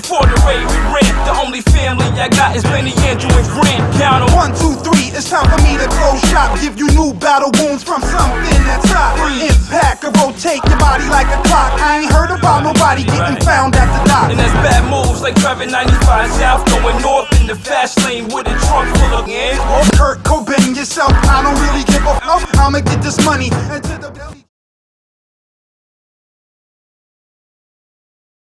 afford to raise rent. The only family I got is Benny, Andrew, and Grant. Count 1, 2, 3, it's time for me to close shop. Give you new battle wounds from something that's hot. Impact or rotate your body like a clock. I ain't heard about nobody getting found at the dock. And that's bad moves like driving 95 south, going north in the fast lane with a trunk full of gas. Or Kurt Cobain yourself, I don't really give a fuck. I'ma get this money.